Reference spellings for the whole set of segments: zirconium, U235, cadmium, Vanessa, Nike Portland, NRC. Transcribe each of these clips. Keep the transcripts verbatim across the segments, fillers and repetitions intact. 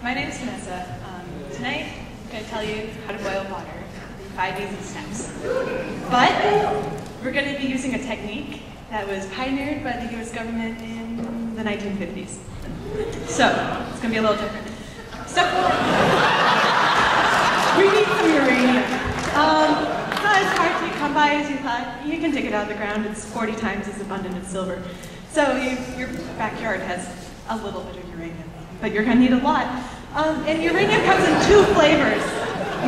My name is Vanessa. Um, tonight, I'm going to tell you how to boil water in five easy steps. But we're going to be using a technique that was pioneered by the U S government in the nineteen fifties. So, it's going to be a little different. Step one, we need some uranium. Um, it's not as hard to come by as you thought. You can dig it out of the ground. It's forty times as abundant as silver. So you, your backyard has a little bit of uranium, but you're going to need a lot. Um, and uranium comes in two flavors.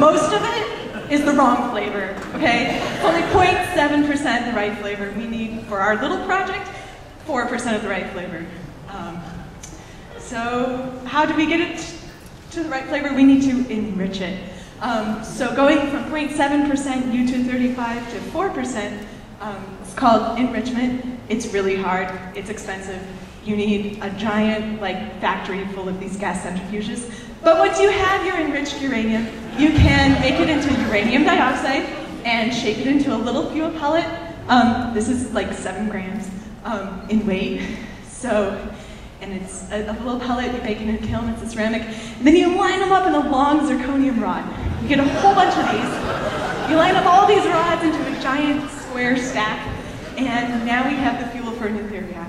Most of it is the wrong flavor, okay? It's only zero point seven percent the right flavor. We need, for our little project, four percent of the right flavor. Um, so how do we get it to the right flavor? We need to enrich it. Um, so going from zero point seven percent U two thirty-five to four percent, um, it's called enrichment. It's really hard, it's expensive. You need a giant like factory full of these gas centrifuges. But once you have your enriched uranium, you can make it into uranium dioxide and shape it into a little fuel pellet. Um, this is like seven grams um, in weight. So, and it's a, a little pellet, you bake it in a kiln, it's a ceramic. And then you line them up in a long zirconium rod. You get a whole bunch of these. You line up all these rods into a giant square stack, and now we have the fuel for a nuclear reactor.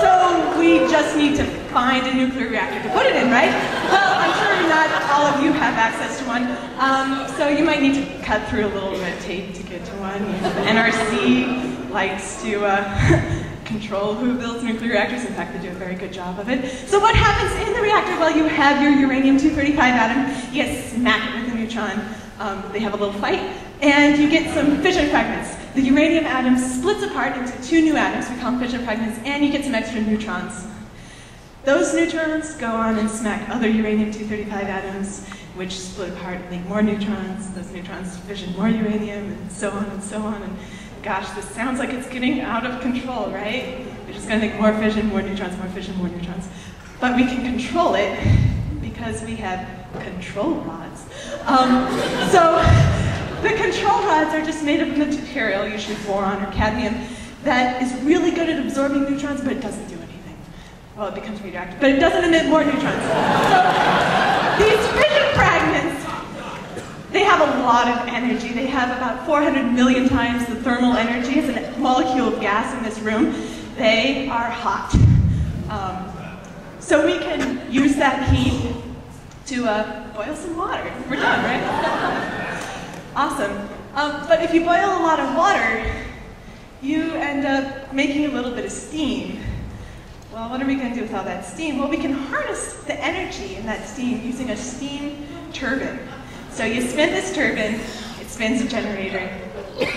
So we just need to find a nuclear reactor to put it in, right? Well, I'm sure not all of you have access to one, um, so you might need to cut through a little red tape to get to one. The N R C likes to uh, control who builds nuclear reactors. In fact, they do a very good job of it. So what happens in the reactor? Well, you have your uranium two thirty-five atom, you smack it with a neutron, um, they have a little fight, and you get some fission fragments. The uranium atom splits apart into two new atoms, we call them fission fragments, and you get some extra neutrons. Those neutrons go on and smack other uranium two thirty-five atoms, which split apart and make more neutrons. Those neutrons fission more uranium, and so on and so on. And gosh, this sounds like it's getting out of control, right? We're just going to make more fission, more neutrons, more fission, more neutrons. But we can control it because we have control rods. Um, so. The control rods are just made of material, usually boron or cadmium, that is really good at absorbing neutrons, but it doesn't do anything. Well, it becomes radioactive, but it doesn't emit more neutrons. So these fission fragments, they have a lot of energy. They have about four hundred million times the thermal energy as a molecule of gas in this room. They are hot. Um, so we can use that heat to uh, boil some water. We're done, right? Awesome. Um, but if you boil a lot of water, you end up making a little bit of steam. Well, what are we going to do with all that steam? Well, we can harness the energy in that steam using a steam turbine. So you spin this turbine, it spins a generator.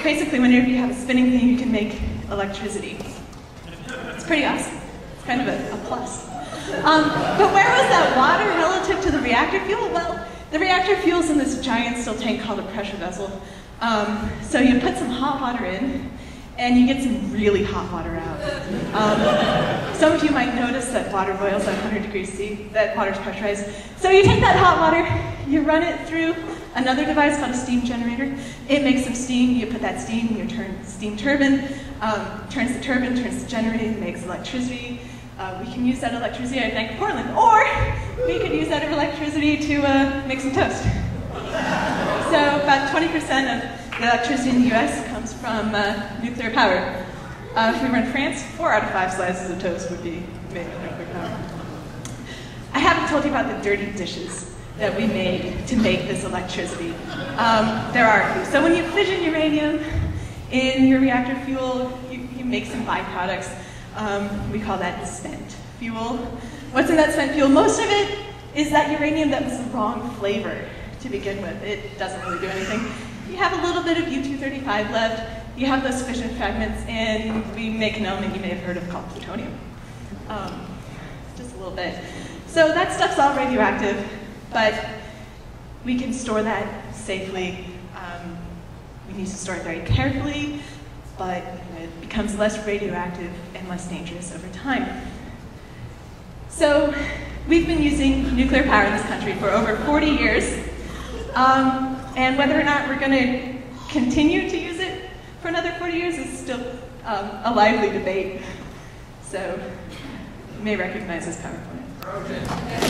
Basically, whenever you have a spinning thing, you can make electricity. It's pretty awesome. It's kind of a, a plus. Um, but where was that water relative to the reactor fuel? Well, the reactor fuel's in this giant still tank called a pressure vessel. Um, so you put some hot water in, and you get some really hot water out. Um, some of you might notice that water boils at one hundred degrees C, that water's pressurized. So you take that hot water, you run it through another device called a steam generator. It makes some steam, you put that steam in your turn, steam turbine, um, turns the turbine, turns the generator, makes electricity. Uh, we can use that electricity at Nike Portland, or we could use that electricity to uh, make some toast. So about twenty percent of the electricity in the U S comes from uh, nuclear power. Uh, if we were in France, four out of five slices of toast would be made with nuclear power. I haven't told you about the dirty dishes that we made to make this electricity. Um, there are a few. So when you fission uranium in your reactor fuel, you, you make some byproducts. Um, we call that spent fuel. What's in that spent fuel? Most of it is that uranium that was the wrong flavor to begin with. It doesn't really do anything. You have a little bit of U two thirty-five left, you have those fission fragments, and we make an element you may have heard of called plutonium. Um, just a little bit. So that stuff's all radioactive, but we can store that safely. Um, we need to store it very carefully, but it becomes less radioactive and less dangerous over time. So we've been using nuclear power in this country for over forty years, um, and whether or not we're going to continue to use it for another forty years is still um, a lively debate. So may recognize as PowerPoint.